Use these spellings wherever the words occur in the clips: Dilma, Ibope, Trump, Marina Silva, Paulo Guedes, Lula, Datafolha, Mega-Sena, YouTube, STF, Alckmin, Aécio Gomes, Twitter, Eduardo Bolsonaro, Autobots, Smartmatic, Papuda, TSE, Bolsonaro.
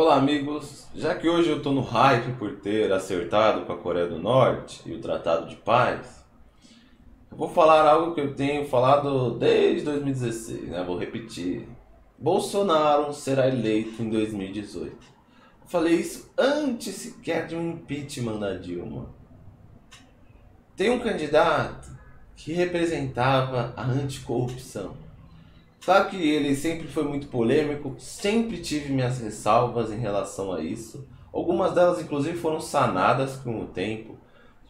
Olá amigos, já que hoje eu estou no hype por ter acertado com a Coreia do Norte e o Tratado de Paz, eu vou falar algo que eu tenho falado desde 2016, né? Vou repetir. Bolsonaro será eleito em 2018. Eu falei isso antes sequer de um impeachment da Dilma. Tem um candidato que representava a anticorrupção. Claro que ele sempre foi muito polêmico, sempre tive minhas ressalvas em relação a isso. Algumas delas, inclusive, foram sanadas com o tempo.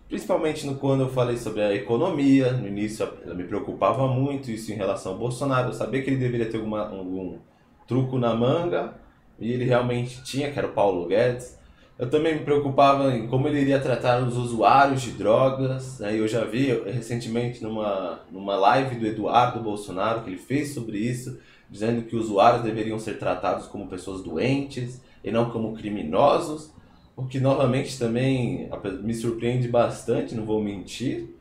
Principalmente quando eu falei sobre a economia, no início eu me preocupava muito isso em relação ao Bolsonaro. Eu sabia que ele deveria ter algum truco na manga, e ele realmente tinha, que era o Paulo Guedes. Eu também me preocupava em como ele iria tratar os usuários de drogas. Aí eu já vi recentemente numa live do Eduardo Bolsonaro que ele fez sobre isso, dizendo que usuários deveriam ser tratados como pessoas doentes e não como criminosos, o que novamente também me surpreende bastante, não vou mentir,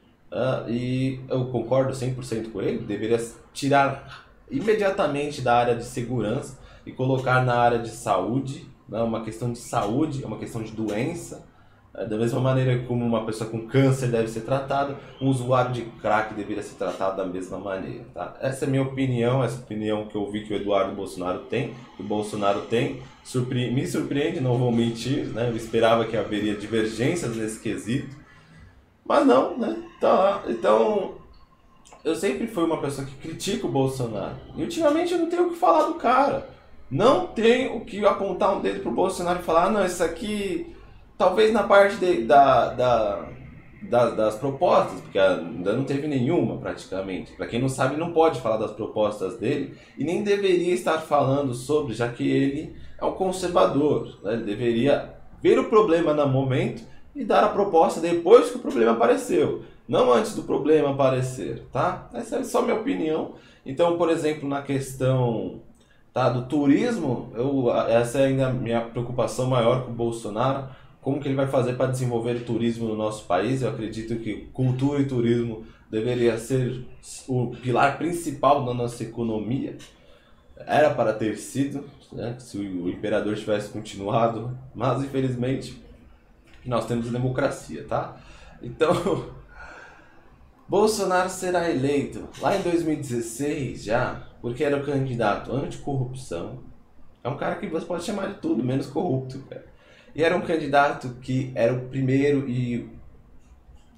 e eu concordo 100% com ele. Deveria tirar imediatamente da área de segurança e colocar na área de saúde. Não é uma questão de saúde, é uma questão de doença. Da mesma maneira como uma pessoa com câncer deve ser tratada, um usuário de crack deveria ser tratado da mesma maneira, tá? Essa é a minha opinião, essa opinião que eu vi que o Eduardo Bolsonaro tem, me surpreende, não vou mentir, né? Eu esperava que haveria divergências nesse quesito, mas não, né? Tá, então, eu sempre fui uma pessoa que critica o Bolsonaro, e ultimamente eu não tenho o que falar do cara. Não tem o que apontar um dedo pro Bolsonaro e falar, ah, não, isso aqui, talvez na parte das propostas, porque ainda não teve nenhuma praticamente. Para quem não sabe, não pode falar das propostas dele e nem deveria estar falando sobre, já que ele é um conservador, né? Ele deveria ver o problema no momento e dar a proposta depois que o problema apareceu. Não antes do problema aparecer, tá? Essa é só minha opinião. Então, por exemplo, na questão... tá, do turismo, essa é ainda a minha preocupação maior com o Bolsonaro, como que ele vai fazer para desenvolver o turismo no nosso país. Eu acredito que cultura e turismo deveria ser o pilar principal da nossa economia, era para ter sido, né, se o imperador tivesse continuado, mas infelizmente nós temos democracia, tá? Então, Bolsonaro será eleito lá em 2016 já, porque era o candidato anticorrupção. É um cara que você pode chamar de tudo, menos corrupto, cara. E era um candidato que era o primeiro e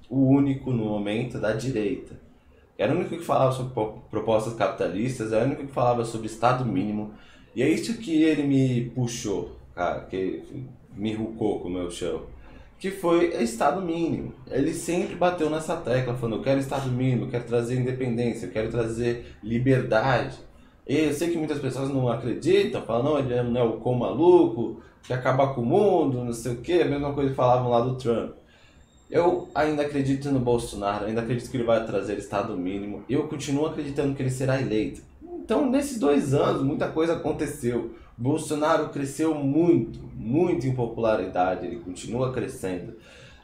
o único no momento da direita. Era o único que falava sobre propostas capitalistas, era o único que falava sobre Estado mínimo. E é isso que ele me puxou, cara, que me rucou com o meu chão, que foi Estado mínimo. Ele sempre bateu nessa tecla, falando, eu quero Estado mínimo, eu quero trazer independência, eu quero trazer liberdade. E eu sei que muitas pessoas não acreditam, falam, não, ele é um neocon maluco, quer acabar com o mundo, não sei o quê, a mesma coisa que falavam lá do Trump. Eu ainda acredito no Bolsonaro, ainda acredito que ele vai trazer Estado mínimo, eu continuo acreditando que ele será eleito. Então, nesses 2 anos, muita coisa aconteceu. Bolsonaro cresceu muito, muito em popularidade, ele continua crescendo.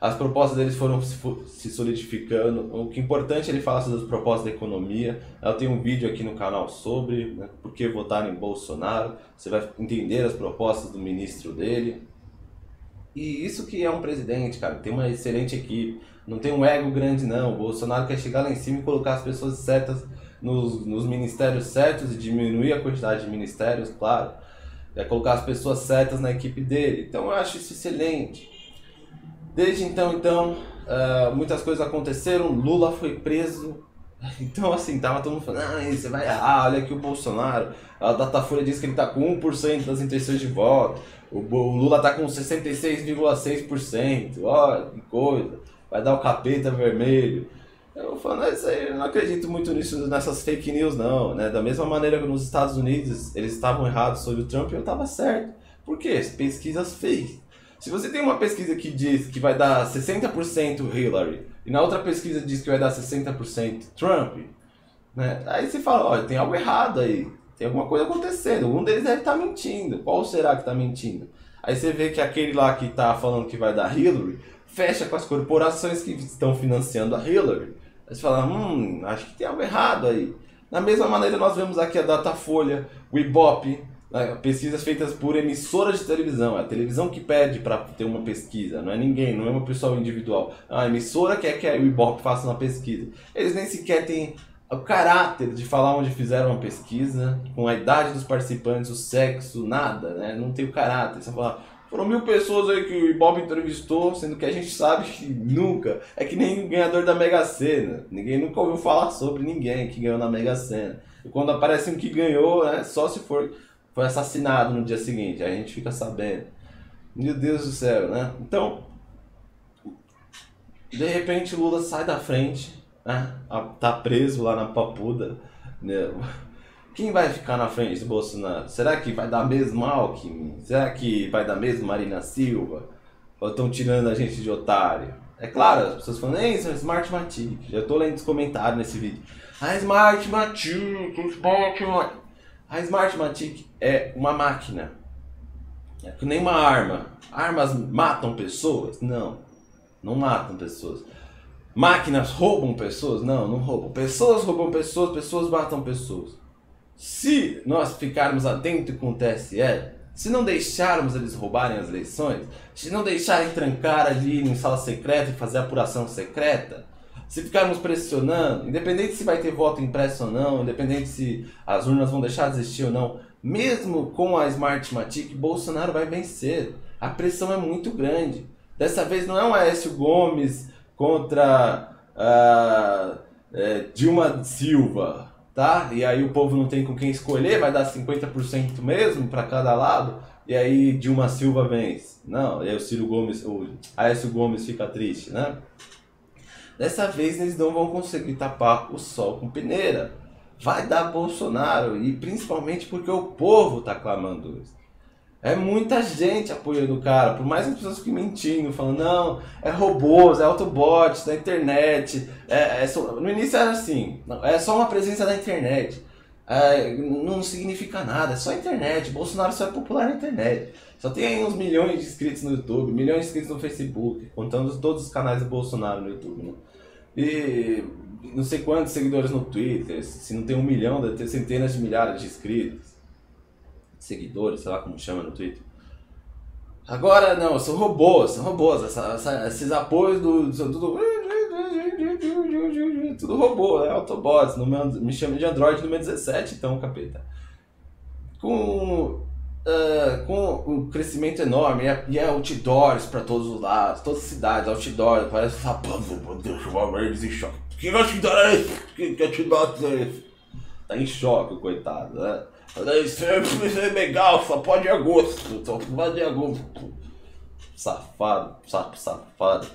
As propostas deles foram se solidificando. O que é importante é ele falar sobre as propostas da economia. Eu tenho um vídeo aqui no canal sobre, né, por que votar em Bolsonaro. Você vai entender as propostas do ministro dele. E isso que é um presidente, cara, tem uma excelente equipe. Não tem um ego grande, não. O Bolsonaro quer chegar lá em cima e colocar as pessoas certas nos ministérios certos e diminuir a quantidade de ministérios, claro. É colocar as pessoas certas na equipe dele. Então eu acho isso excelente. Desde então, muitas coisas aconteceram. Lula foi preso. Então assim, tava todo mundo falando, ah, você vai errar, olha aqui o Bolsonaro. A Datafolha diz que ele tá com 1% das intenções de voto. O Lula tá com 66,6%. Olha que coisa. Vai dar o capeta vermelho. Eu falo, eu não acredito muito nisso, nessas fake news não, né? Da mesma maneira que nos Estados Unidos eles estavam errados sobre o Trump, eu estava certo. Por quê? Pesquisas fake. Se você tem uma pesquisa que diz que vai dar 60% Hillary, e na outra pesquisa diz que vai dar 60% Trump, né? Aí você fala, olha, tem algo errado aí, tem alguma coisa acontecendo, um deles deve estar mentindo, qual será que está mentindo? Aí você vê que aquele lá que está falando que vai dar Hillary, fecha com as corporações que estão financiando a Hillary. Aí você fala, acho que tem algo errado aí. Da mesma maneira nós vemos aqui a Datafolha, o Ibope, Pesquisas feitas por emissoras de televisão, é a televisão que pede para ter uma pesquisa, não é ninguém, não é uma pessoa individual. A emissora quer que o Ibope faça uma pesquisa. Eles nem sequer têm o caráter de falar onde fizeram uma pesquisa, com a idade dos participantes, o sexo, nada, né? Não tem o caráter. Só falar, foram 1000 pessoas aí que o Ibope entrevistou, sendo que a gente sabe que nunca. É que nem o ganhador da Mega-Sena, ninguém nunca ouviu falar sobre ninguém que ganhou na Mega-Sena. E quando aparece um que ganhou, né, só se for... foi assassinado no dia seguinte, a gente fica sabendo. Meu Deus do céu, né? Então, de repente Lula sai da frente, né? Tá preso lá na Papuda. Né? Quem vai ficar na frente do Bolsonaro? Será que vai dar mesmo Alckmin? Será que vai dar mesmo Marina Silva? Ou estão tirando a gente de otário? É claro, as pessoas falam, ei, isso é Smartmatic. Já tô lendo os comentários nesse vídeo. Ah, Smartmatic. A Smartmatic é uma máquina, é que nem uma arma. Armas matam pessoas? Não, não matam pessoas. Máquinas roubam pessoas? Não, não roubam. Pessoas roubam pessoas, pessoas matam pessoas. Se nós ficarmos atentos com o TSE, se não deixarmos eles roubarem as eleições, se não deixarem trancar ali em sala secreta e fazer apuração secreta, se ficarmos pressionando, independente se vai ter voto impresso ou não, independente se as urnas vão deixar de existir ou não, mesmo com a Smartmatic, Bolsonaro vai vencer. A pressão é muito grande. Dessa vez não é um Aécio Gomes contra Dilma Silva, tá? E aí o povo não tem com quem escolher, vai dar 50% mesmo para cada lado, e aí Dilma Silva vence. Não, e aí o Aécio Gomes fica triste, né? Dessa vez eles não vão conseguir tapar o sol com peneira. Vai dar Bolsonaro, e principalmente porque o povo tá clamando isso. É muita gente apoiando o cara, por mais que as pessoas fiquem mentindo, falando, não, é robôs, é autobots da internet. No início era assim, é só uma presença da internet. Não significa nada, é só a internet. Bolsonaro só é popular na internet. Só tem aí uns milhões de inscritos no YouTube, milhões de inscritos no Facebook, contando todos os canais do Bolsonaro no YouTube, né? E não sei quantos seguidores no Twitter. Se não tem 1 milhão, deve ter centenas de milhares de inscritos, seguidores, sei lá como chama no Twitter. Agora não, são robôs, esses apoios tudo robô, né? Autobots. Me chama de Android número 17, então, capeta. Com um crescimento enorme, e é outdoors pra todos os lados, todas as cidades, outdoors, parece sapando, meu Deus, o eles em choque. Quem vai te dar isso? Quem quer te dar isso? Tá em choque, coitado, né? Isso é legal, só pode em agosto, só pode em agosto. Safado, sapo safado.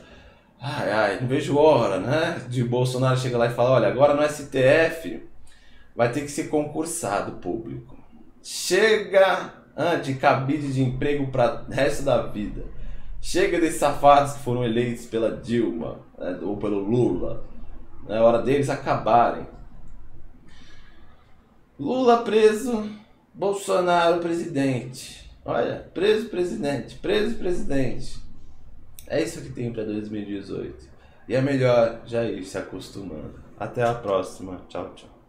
Ai, ai, não vejo hora, né? De Bolsonaro chegar lá e falar, olha, agora no STF vai ter que ser concursado público. Chega de cabide de emprego para o resto da vida. Chega desses safados que foram eleitos pela Dilma, né, ou pelo Lula. É hora deles acabarem. Lula preso, Bolsonaro presidente. Olha, preso presidente, preso presidente. É isso que tem para 2018. E é melhor já ir se acostumando. Até a próxima. Tchau, tchau.